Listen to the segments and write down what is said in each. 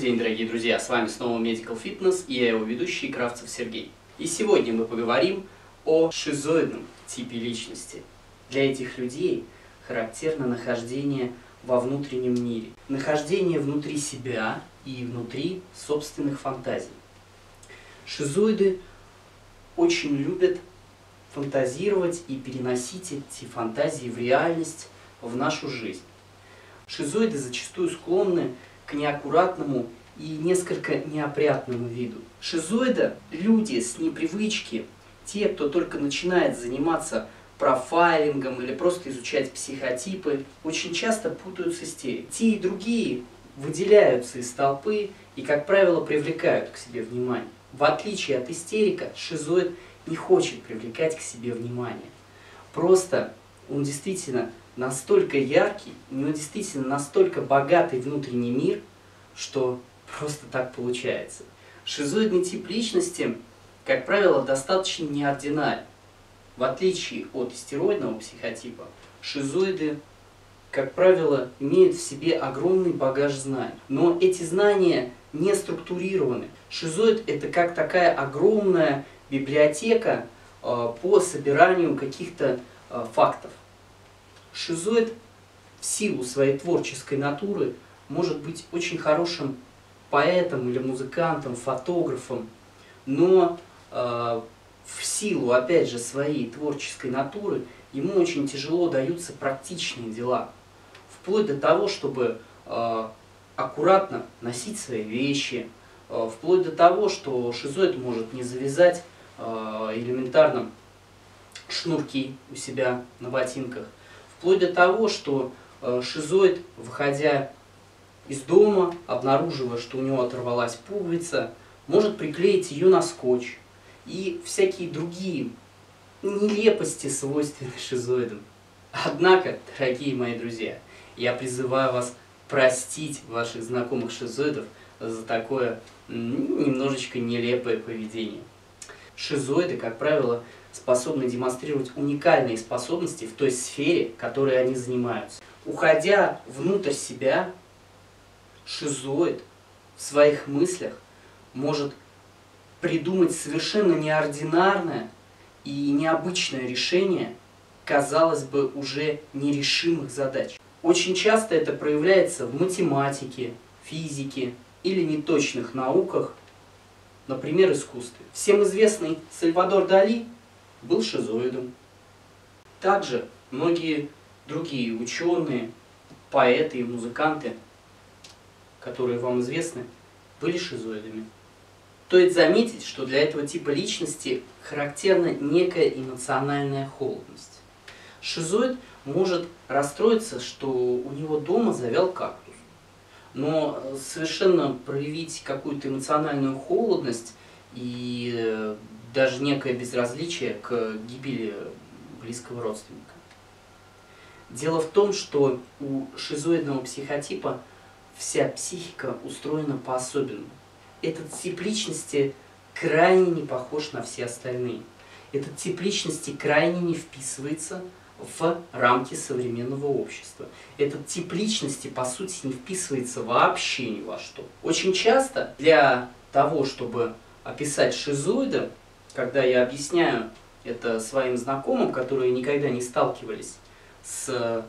день, дорогие друзья! С вами снова Medical Fitness и я его ведущий Кравцов Сергей. И сегодня мы поговорим о шизоидном типе личности. Для этих людей характерно нахождение во внутреннем мире, нахождение внутри себя и внутри собственных фантазий. Шизоиды очень любят фантазировать и переносить эти фантазии в реальность, в нашу жизнь. Шизоиды зачастую склонны к неаккуратному и несколько неопрятному виду. Шизоида – люди с непривычки, те, кто только начинает заниматься профайлингом или просто изучать психотипы, очень часто путаются с теми. Те и другие выделяются из толпы и, как правило, привлекают к себе внимание. В отличие от истерика, шизоид не хочет привлекать к себе внимание. Просто он действительно настолько яркий, у него действительно настолько богатый внутренний мир, что просто так получается. Шизоидный тип личности, как правило, достаточно неординарен. В отличие от истероидного психотипа, шизоиды, как правило, имеют в себе огромный багаж знаний. Но эти знания не структурированы. Шизоид – это как такая огромная библиотека по собиранию каких-то фактов. Шизоид в силу своей творческой натуры может быть очень хорошим поэтом или музыкантом, фотографом, но в силу, опять же, своей творческой натуры ему очень тяжело даются практичные дела, вплоть до того, чтобы аккуратно носить свои вещи, вплоть до того, что шизоид может не завязать элементарно шнурки у себя на ботинках, вплоть до того, что шизоид, выходя из дома, обнаруживая, что у него оторвалась пуговица, может приклеить ее на скотч и всякие другие нелепости, свойственные шизоидам. Однако, дорогие мои друзья, я призываю вас простить ваших знакомых шизоидов за такое немножечко нелепое поведение. Шизоиды, как правило, способны демонстрировать уникальные способности в той сфере, которой они занимаются. Уходя внутрь себя, шизоид в своих мыслях может придумать совершенно неординарное и необычное решение, казалось бы, уже нерешимых задач. Очень часто это проявляется в математике, физике или неточных науках, например, искусстве. Всем известный Сальвадор Дали был шизоидом. Также многие другие ученые, поэты и музыканты, которые вам известны, были шизоидами. Стоит заметить, что для этого типа личности характерна некая эмоциональная холодность. Шизоид может расстроиться, что у него дома завял кактус, но совершенно проявить какую-то эмоциональную холодность и даже некое безразличие к гибели близкого родственника. Дело в том, что у шизоидного психотипа вся психика устроена по-особенному. Этот тип личности крайне не похож на все остальные. Этот тип личности крайне не вписывается в рамки современного общества. Этот тип личности, по сути, не вписывается вообще ни во что. Очень часто для того, чтобы описать шизоида, когда я объясняю это своим знакомым, которые никогда не сталкивались с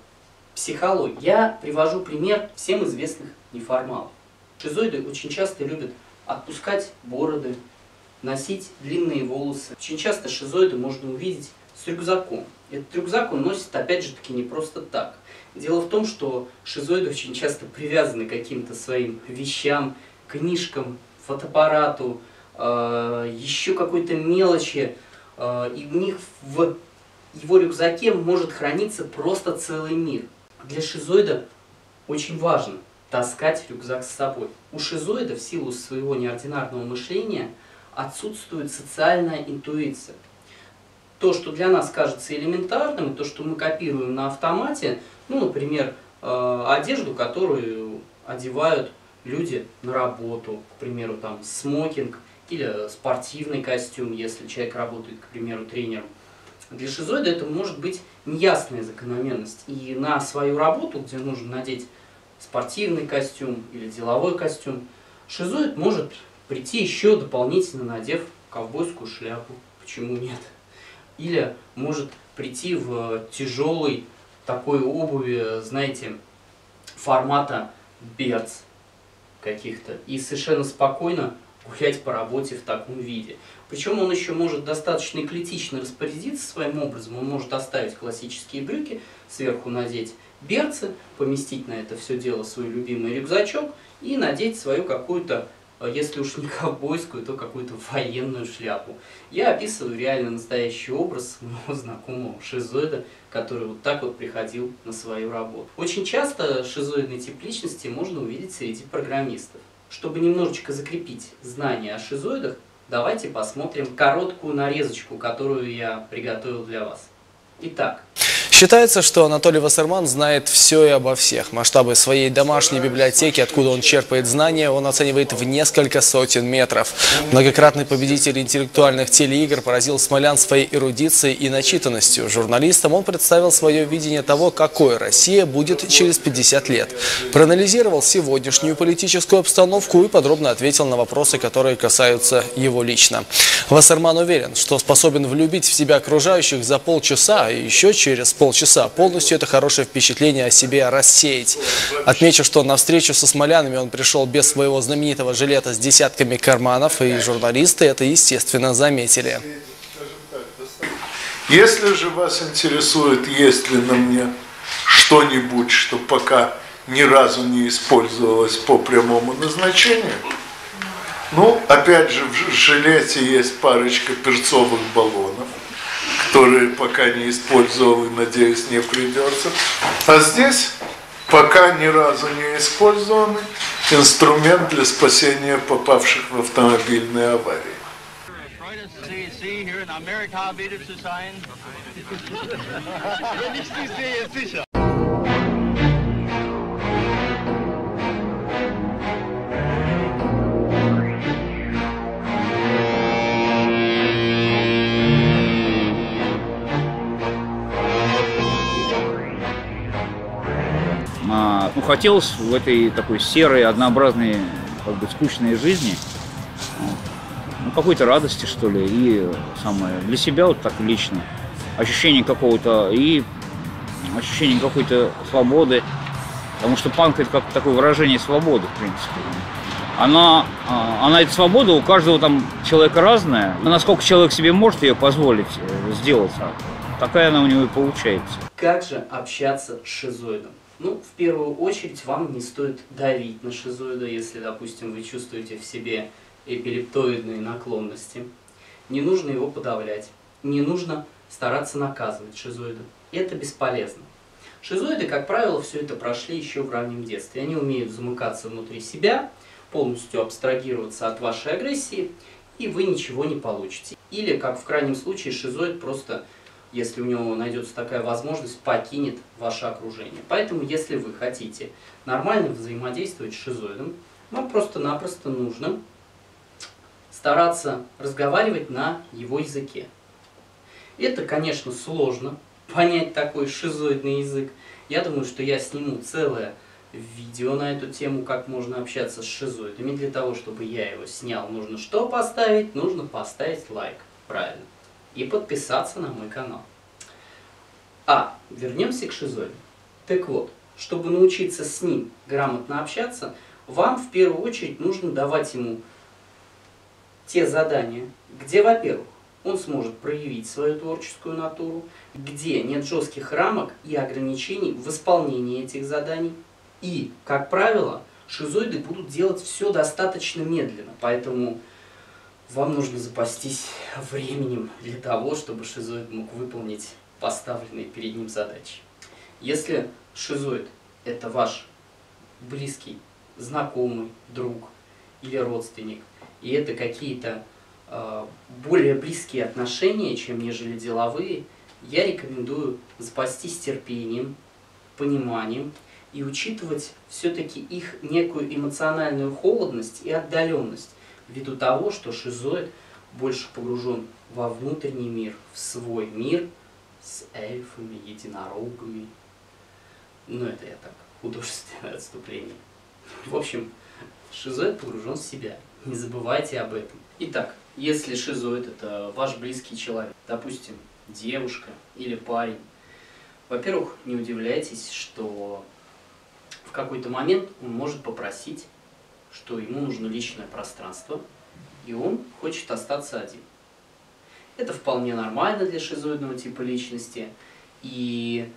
психологией, я привожу пример всем известных неформалов. Шизоиды очень часто любят отпускать бороды, носить длинные волосы. Очень часто шизоида можно увидеть с рюкзаком. Этот рюкзак он носит, опять же таки, не просто так. Дело в том, что шизоиды очень часто привязаны к каким-то своим вещам, книжкам, фотоаппарату, еще какой-то мелочи, и у них в его рюкзаке может храниться просто целый мир. Для шизоида очень важно таскать рюкзак с собой. У шизоида в силу своего неординарного мышления отсутствует социальная интуиция. То, что для нас кажется элементарным, то, что мы копируем на автомате, ну, например, одежду, которую одевают люди на работу, к примеру, там, смокинг или спортивный костюм, если человек работает, к примеру, тренером. Для шизоида это может быть неясная закономерность. И на свою работу, где нужно надеть спортивный костюм или деловой костюм, Шизоид может прийти еще дополнительно, надев ковбойскую шляпу. Почему нет? Или может прийти в тяжелой такой обуви, знаете, формата берц каких-то. И совершенно спокойно гулять по работе в таком виде. Причем он еще может достаточно эклетично распорядиться своим образом. Он может оставить классические брюки, сверху надеть берцы, поместить на это все дело свой любимый рюкзачок и надеть свою какую-то, если уж не ковбойскую, то какую-то военную шляпу. Я описываю реально настоящий образ моего знакомого шизоида, который вот так вот приходил на свою работу. Очень часто шизоидный тип личности можно увидеть среди программистов. Чтобы немножечко закрепить знания о шизоидах, давайте посмотрим короткую нарезочку, которую я приготовил для вас. Итак. Считается, что Анатолий Вассерман знает все и обо всех. Масштабы своей домашней библиотеки, откуда он черпает знания, он оценивает в несколько сотен метров. Многократный победитель интеллектуальных телеигр поразил смолян своей эрудицией и начитанностью. Журналистам он представил свое видение того, какой Россия будет через 50 лет. Проанализировал сегодняшнюю политическую обстановку и подробно ответил на вопросы, которые касаются его лично. Вассерман уверен, что способен влюбить в себя окружающих за полчаса и еще через полчаса полностью это хорошее впечатление о себе рассеять. Отмечу, что на встречу со смолянами он пришел без своего знаменитого жилета с десятками карманов, и журналисты это, естественно, заметили. Если же вас интересует, есть ли на мне что-нибудь, что пока ни разу не использовалось по прямому назначению, ну, опять же, в жилете есть парочка перцовых баллонов, которые пока не использовал и, надеюсь, не придется. А здесь пока ни разу не использованный инструмент для спасения попавших в автомобильные аварии. Ну, хотелось в этой такой серой, однообразной, как бы скучной жизни, ну, какой-то радости, что ли, и самое для себя вот так лично, ощущение какого-то и ощущение какой-то свободы, потому что панк – это как такое выражение свободы, в принципе. Она эта свобода у каждого там человека разная, но насколько человек себе может ее позволить сделать, такая она у него и получается. Как же общаться с шизоидом? Ну, в первую очередь, вам не стоит давить на шизоида, если, допустим, вы чувствуете в себе эпилептоидные наклонности. Не нужно его подавлять, не нужно стараться наказывать шизоида. Это бесполезно. Шизоиды, как правило, все это прошли еще в раннем детстве. Они умеют замыкаться внутри себя, полностью абстрагироваться от вашей агрессии, и вы ничего не получите. Или, как в крайнем случае, шизоид просто... если у него найдется такая возможность, покинет ваше окружение. Поэтому, если вы хотите нормально взаимодействовать с шизоидом, вам просто-напросто нужно стараться разговаривать на его языке. Это, конечно, сложно, понять такой шизоидный язык. Я думаю, что я сниму целое видео на эту тему, как можно общаться с шизоидами. Для того, чтобы я его снял, нужно что поставить? Нужно поставить лайк, правильно. И подписаться на мой канал. Вернемся к шизоиду. Так вот, чтобы научиться с ним грамотно общаться, вам в первую очередь нужно давать ему те задания, где, во-первых, он сможет проявить свою творческую натуру, где нет жестких рамок и ограничений в исполнении этих заданий. И, как правило, шизоиды будут делать все достаточно медленно, поэтому... вам нужно запастись временем для того, чтобы шизоид мог выполнить поставленные перед ним задачи. Если шизоид – это ваш близкий, знакомый, друг или родственник, и это какие-то более близкие отношения, чем нежели деловые, я рекомендую запастись терпением, пониманием и учитывать все-таки их некую эмоциональную холодность и отдаленность, ввиду того, что шизоид больше погружен во внутренний мир, в свой мир с эльфами, единорогами. Ну, это я так, художественное отступление. В общем, Шизоид погружен в себя. Не забывайте об этом. Итак, если шизоид – это ваш близкий человек, допустим, девушка или парень, во-первых, не удивляйтесь, что в какой-то момент он может попросить, что ему нужно личное пространство, и он хочет остаться один. Это вполне нормально для шизоидного типа личности, и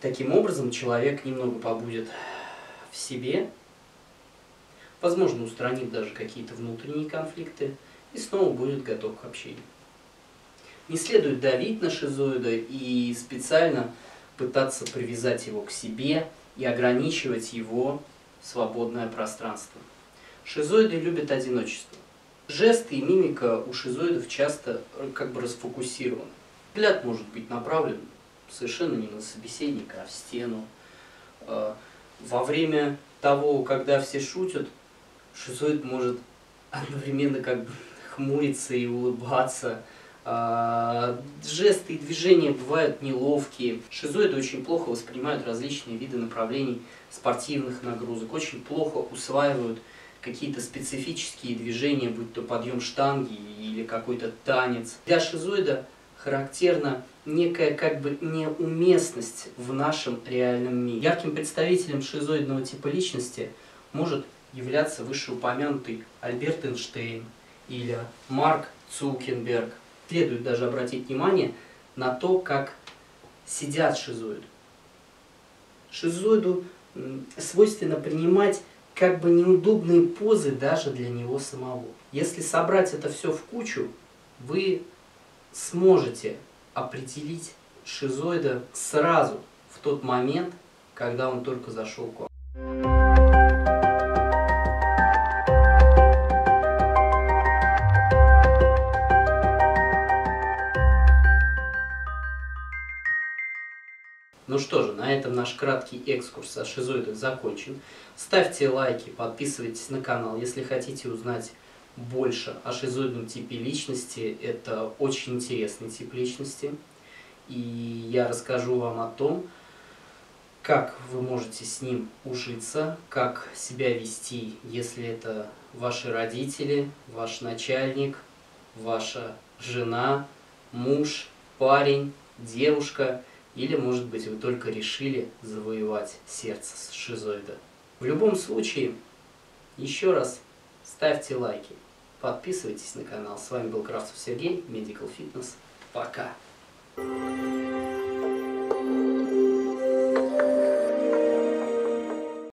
таким образом человек немного побудет в себе, возможно, устранит даже какие-то внутренние конфликты, и снова будет готов к общению. Не следует давить на шизоида и специально пытаться привязать его к себе и ограничивать его свободное пространство. Шизоиды любят одиночество. Жесты и мимика у шизоидов часто как бы расфокусированы. Взгляд может быть направлен совершенно не на собеседника, а в стену. Во время того, когда все шутят, шизоид может одновременно как бы хмуриться и улыбаться. Жесты и движения бывают неловкие. Шизоиды очень плохо воспринимают различные виды направлений спортивных нагрузок, очень плохо усваивают какие-то специфические движения, будь то подъем штанги или какой-то танец. Для шизоида характерна некая как бы неуместность в нашем реальном мире. Ярким представителем шизоидного типа личности может являться вышеупомянутый Альберт Эйнштейн или Марк Цукенберг. Следует даже обратить внимание на то, как сидят шизоиды. Шизоиду свойственно принимать как бы неудобные позы даже для него самого. Если собрать это все в кучу, вы сможете определить шизоида сразу, в тот момент, когда он только зашел к вам. Ну что же, на этом наш краткий экскурс о шизоидах закончен. Ставьте лайки, подписывайтесь на канал, если хотите узнать больше о шизоидном типе личности. Это очень интересный тип личности. И я расскажу вам о том, как вы можете с ним ужиться, как себя вести, если это ваши родители, ваш начальник, ваша жена, муж, парень, девушка. Или, может быть, вы только решили завоевать сердце шизоида. В любом случае, еще раз ставьте лайки, подписывайтесь на канал. С вами был Кравцов Сергей, Medical Fitness. Пока!